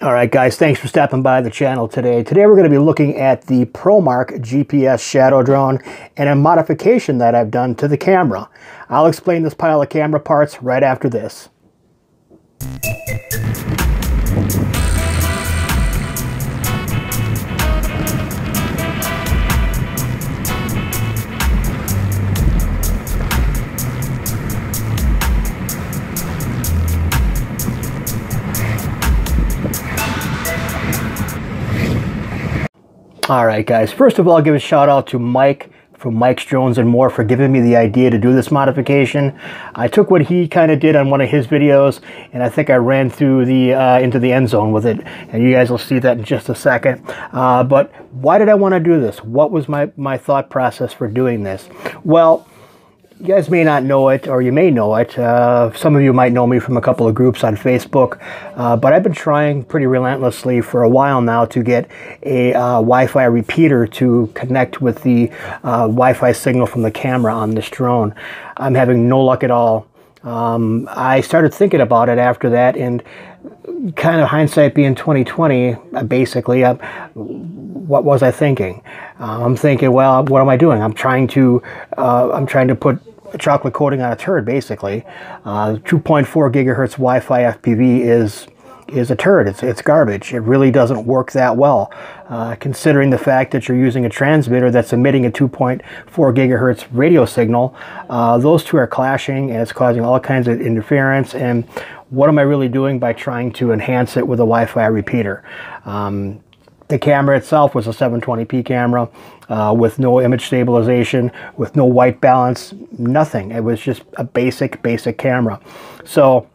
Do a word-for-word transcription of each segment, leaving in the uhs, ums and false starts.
All right, guys, thanks for stopping by the channel today. Today we're going to be looking at the ProMark G P S Shadow Drone and a modification that I've done to the camera. I'll explain this pile of camera parts right after this. All right, guys, first of all, I'll give a shout out to Mike from Mike's Drones and More for giving me the idea to do this modification. I took what he kind of did on one of his videos, and I think I ran through the uh, into the end zone with it, and you guys will see that in just a second. Uh, but why did I want to do this? What was my, my thought process for doing this? Well, you guys may not know it, or you may know it. Uh, some of you might know me from a couple of groups on Facebook, uh, but I've been trying pretty relentlessly for a while now to get a uh, Wi-Fi repeater to connect with the uh, Wi-Fi signal from the camera on this drone. I'm having no luck at all. Um, I started thinking about it after that, and kind of hindsight being twenty twenty, basically, I, what was I thinking? Uh, I'm thinking, well, what am I doing? I'm trying to, uh, I'm trying to put chocolate coating on a turd, basically. Uh, two point four gigahertz Wi-Fi F P V is is a turd. It's it's garbage. It really doesn't work that well, uh, considering the fact that you're using a transmitter that's emitting a two point four gigahertz radio signal. Uh, those two are clashing, and it's causing all kinds of interference. And what am I really doing by trying to enhance it with a Wi-Fi repeater? Um, the camera itself was a seven twenty p camera uh, with no image stabilization, with no white balance, nothing. It was just a basic, basic camera. So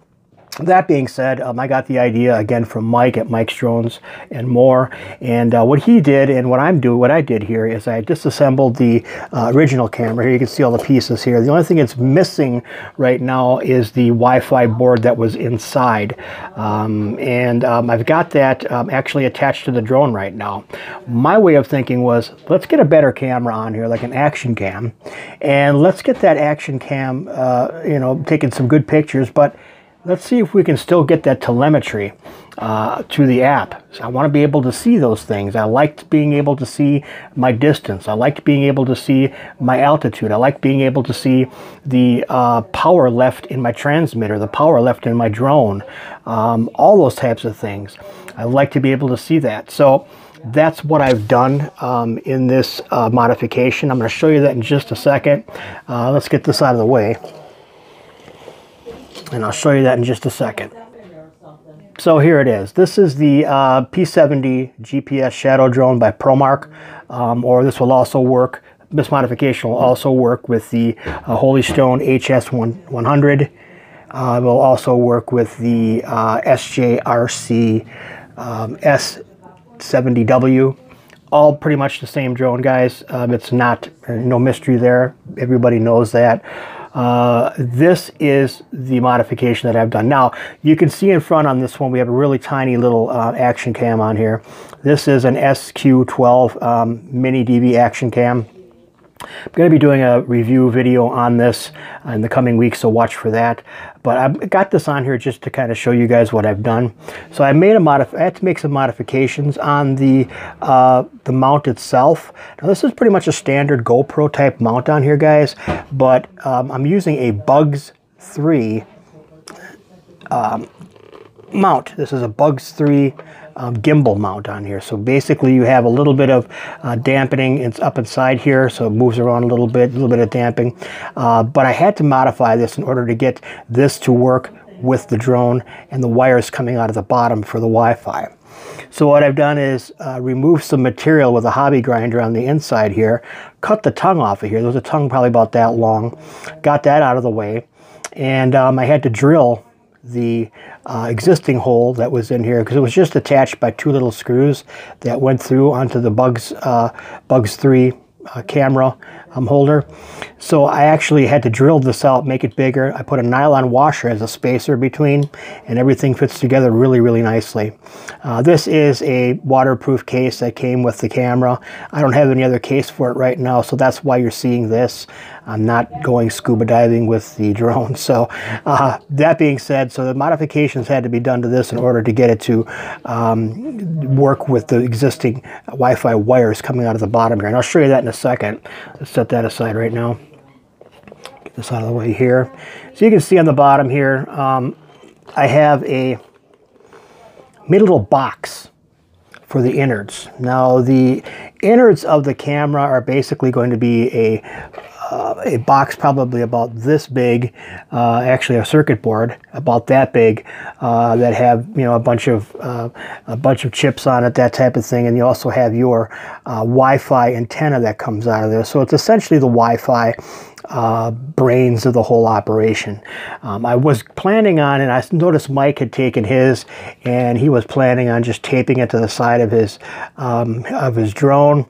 that being said, um, I got the idea again from Mike at Mike's Drones and More, and uh, what he did and what I'm doing, what I did here is I disassembled the uh, original camera. Here you can see all the pieces here. The only thing that's missing right now is the Wi-Fi board that was inside, um, and um, I've got that um, actually attached to the drone right now. My way of thinking was, let's get a better camera on here, like an action cam, and let's get that action cam, uh, you know, taking some good pictures, but let's see if we can still get that telemetry uh, to the app. So I want to be able to see those things. I liked being able to see my distance. I liked being able to see my altitude. I liked being able to see the uh, power left in my transmitter, the power left in my drone, um, all those types of things. I like to be able to see that. So that's what I've done um, in this uh, modification. I'm going to show you that in just a second. Uh, let's get this out of the way, and I'll show you that in just a second. So here it is. This is the uh, P seventy G P S Shadow Drone by ProMark, um, or this will also work, this modification will also work with the uh, Holy Stone H S one hundred. Uh, it will also work with the uh, S J R C um, S seventy W. All pretty much the same drone, guys. Um, it's not, no mystery there. Everybody knows that. Uh, this is the modification that I've done. Now, you can see in front on this one, we have a really tiny little uh, action cam on here. This is an S Q twelve um, mini D V action cam. I'm going to be doing a review video on this in the coming weeks, so watch for that. But I've got this on here just to kind of show you guys what I've done. So I made a modif- I had to make some modifications on the uh, the mount itself. Now this is pretty much a standard GoPro type mount on here, guys. But um, I'm using a Bugs three um, mount. This is a Bugs three. Um, gimbal mount on here. So basically you have a little bit of uh, dampening. It's up inside here, so it moves around a little bit, a little bit of damping. Uh, but I had to modify this in order to get this to work with the drone and the wires coming out of the bottom for the Wi-Fi. So what I've done is uh, remove some material with a hobby grinder on the inside here, cut the tongue off of here. There's a tongue probably about that long. Got that out of the way. And um, I had to drill the uh, existing hole that was in here because it was just attached by two little screws that went through onto the Bugs uh, Bugs three uh, camera um, holder. So I actually had to drill this out, make it bigger. I put a nylon washer as a spacer between, and everything fits together really, really nicely. Uh, this is a waterproof case that came with the camera. I don't have any other case for it right now, so that's why you're seeing this. I'm not going scuba diving with the drone. So uh, that being said, so the modifications had to be done to this in order to get it to um, work with the existing Wi-Fi wires coming out of the bottom here. And I'll show you that in a second. Let's set that aside right now. Get this out of the way here. So you can see on the bottom here, um, I have a made a little box for the innards. Now the innards of the camera are basically going to be a uh, a box probably about this big, uh, actually a circuit board about that big, uh, that have, you know, a bunch of uh, a bunch of chips on it, that type of thing, and you also have your uh, Wi-Fi antenna that comes out of there. So it's essentially the Wi-Fi uh brains of the whole operation. um, I was planning on, and I noticed Mike had taken his, and he was planning on just taping it to the side of his um of his drone,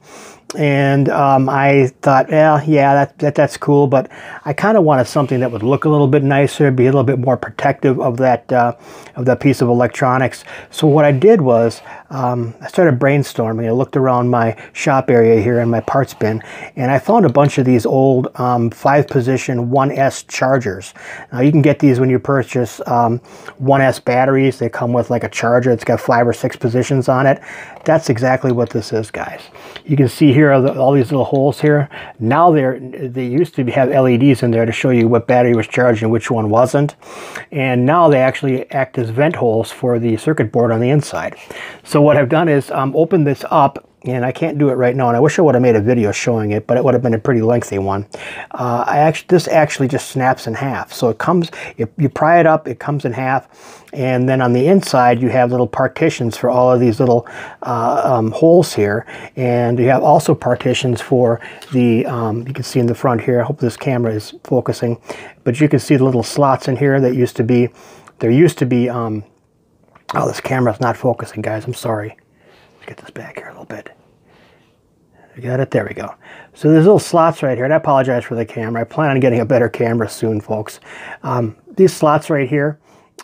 and um I thought, well, yeah, that, that that's cool, but I kind of wanted something that would look a little bit nicer, be a little bit more protective of that uh of that piece of electronics. So what I did was, Um, I started brainstorming. I looked around my shop area here in my parts bin, and I found a bunch of these old um, five-position one S chargers. Now you can get these when you purchase um, one S batteries. They come with like a charger. It's got five or six positions on it. That's exactly what this is, guys. You can see here are the, all these little holes here. Now they're they used to have L E Ds in there to show you what battery was charged and which one wasn't, and now they actually act as vent holes for the circuit board on the inside. So what I've done is um, open this up, and I can't do it right now, and I wish I would have made a video showing it, but it would have been a pretty lengthy one. Uh, I actually, this actually just snaps in half. So it comes, if you pry it up, it comes in half, and then on the inside you have little partitions for all of these little uh, um, holes here, and you have also partitions for the, um, you can see in the front here, I hope this camera is focusing, but you can see the little slots in here that used to be, there used to be, um, oh, this camera's not focusing, guys. I'm sorry. Let's get this back here a little bit. I got it. There we go. So there's little slots right here, and I apologize for the camera. I plan on getting a better camera soon, folks. Um, these slots right here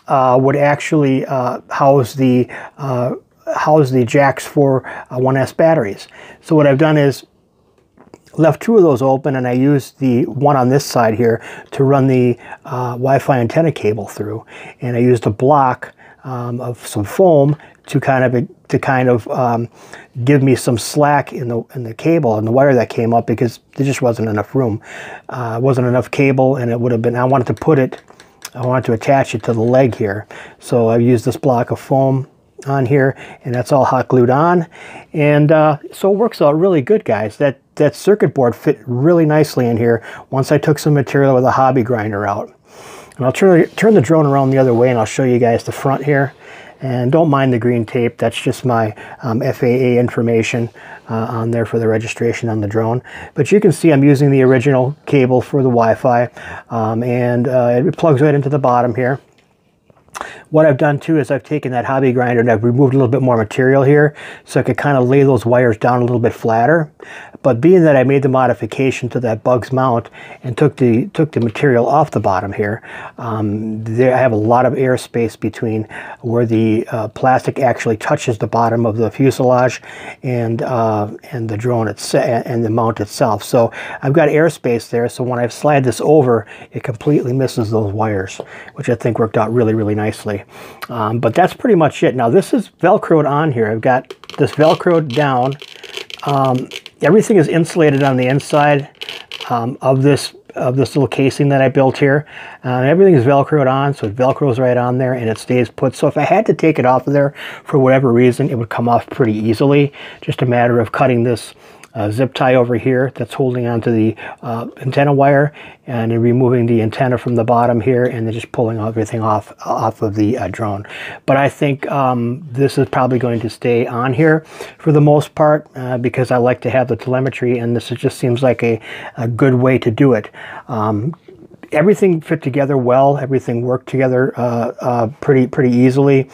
uh, would actually uh, house the uh, house the jacks for uh, one S batteries. So what I've done is left two of those open, and I used the one on this side here to run the uh, Wi-Fi antenna cable through, and I used a block Um, of some foam to kind of to kind of um, give me some slack in the in the cable and the wire that came up, because there just wasn't enough room, uh, wasn't enough cable, and it would have been. I wanted to put it, I wanted to attach it to the leg here, so I used this block of foam on here, and that's all hot glued on, and uh, so it works out really good, guys. That that circuit board fit really nicely in here. Once I took some material with a hobby grinder out. And I'll turn, turn the drone around the other way, and I'll show you guys the front here. And don't mind the green tape. That's just my um, F A A information uh, on there for the registration on the drone. But you can see I'm using the original cable for the Wi-Fi. Um, and uh, it plugs right into the bottom here. What I've done too is I've taken that hobby grinder and I've removed a little bit more material here, so I could kind of lay those wires down a little bit flatter. But being that I made the modification to that Bugs mount and took the took the material off the bottom here, um, there I have a lot of air space between where the uh, plastic actually touches the bottom of the fuselage and uh, and the drone itself and the mount itself. So I've got air space there. So when I slide this over, it completely misses those wires, which I think worked out really, really nicely. Um, but that's pretty much it. Now this is velcroed on here. I've got this velcroed down. Um, everything is insulated on the inside um, of this of this little casing that I built here. Uh, everything is velcroed on, so it velcros right on there and it stays put. So if I had to take it off of there for whatever reason, it would come off pretty easily. Just a matter of cutting this Uh, zip tie over here that's holding onto the uh, antenna wire, and then removing the antenna from the bottom here, and then just pulling everything off off of the uh, drone. But I think um, this is probably going to stay on here for the most part, uh, because I like to have the telemetry, and this just seems like a, a good way to do it. Um, everything fit together well. Everything worked together uh, uh, pretty pretty easily.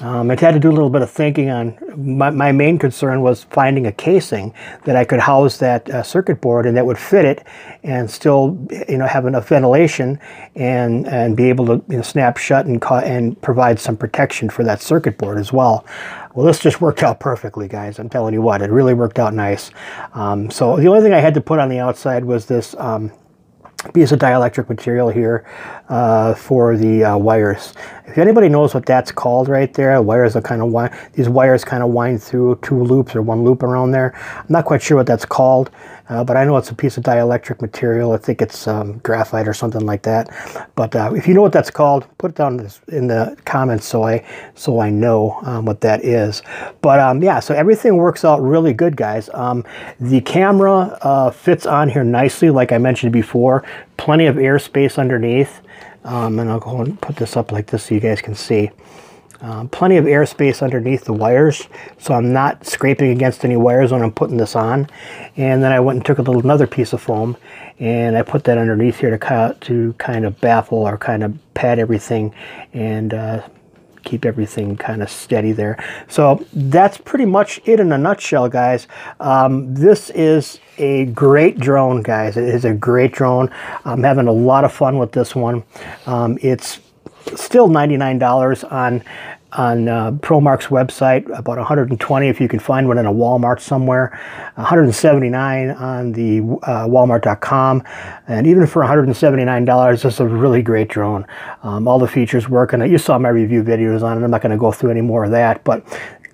Um, I had to do a little bit of thinking on, my, my main concern was finding a casing that I could house that uh, circuit board and that would fit it and still, you know, have enough ventilation and, and be able to, you know, snap shut and, and provide some protection for that circuit board as well. Well, this just worked out perfectly, guys. I'm telling you what, it really worked out nice. Um, so the only thing I had to put on the outside was this um, piece of dielectric material here uh, for the uh, wires. If anybody knows what that's called right there, wires are kind of wind, these wires kind of wind through two loops or one loop around there. I'm not quite sure what that's called, uh, but I know it's a piece of dielectric material. I think it's um, graphite or something like that. But uh, if you know what that's called, put it down in the comments so I so I know um, what that is. But um, yeah, so everything works out really good, guys. Um, the camera uh, fits on here nicely, like I mentioned before. Plenty of airspace underneath. Um, and I'll go and put this up like this so you guys can see. Um, plenty of airspace underneath the wires, so I'm not scraping against any wires when I'm putting this on. And then I went and took a little another piece of foam and I put that underneath here to kind of, to kind of baffle or kind of pad everything and uh, keep everything kind of steady there. So that's pretty much it in a nutshell, guys. Um, this is a great drone, guys. It is a great drone. I'm having a lot of fun with this one. Um, it's still ninety-nine dollars on on uh, ProMark's website, about one hundred twenty dollars if you can find one in a Walmart somewhere, one hundred seventy-nine dollars on the uh, walmart dot com, and even for one hundred seventy-nine dollars, this is a really great drone. Um, all the features work, and you saw my review videos on it. I'm not going to go through any more of that, but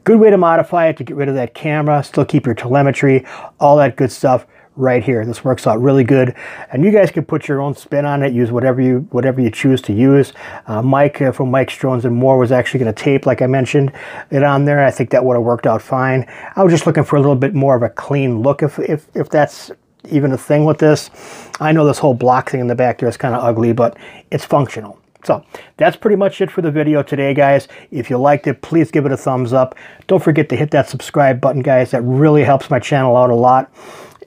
good way to modify it to get rid of that camera, still keep your telemetry, all that good stuff. Right here, this works out really good, and you guys can put your own spin on it. Use whatever you whatever you choose to use. Uh, Mike uh, from Mike's Drones and More was actually going to tape, like I mentioned, it on there. I think that would have worked out fine. I was just looking for a little bit more of a clean look, if if if that's even a thing with this. I know this whole block thing in the back there is kind of ugly, but it's functional. So that's pretty much it for the video today, guys. If you liked it, please give it a thumbs up. Don't forget to hit that subscribe button, guys. That really helps my channel out a lot.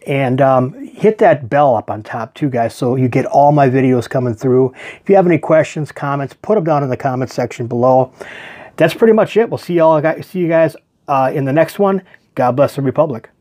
And um, hit that bell up on top too, guys, so you get all my videos coming through. If you have any questions, comments, put them down in the comment section below. That's pretty much it. We'll see, y'all, see you guys uh, in the next one. God bless the Republic.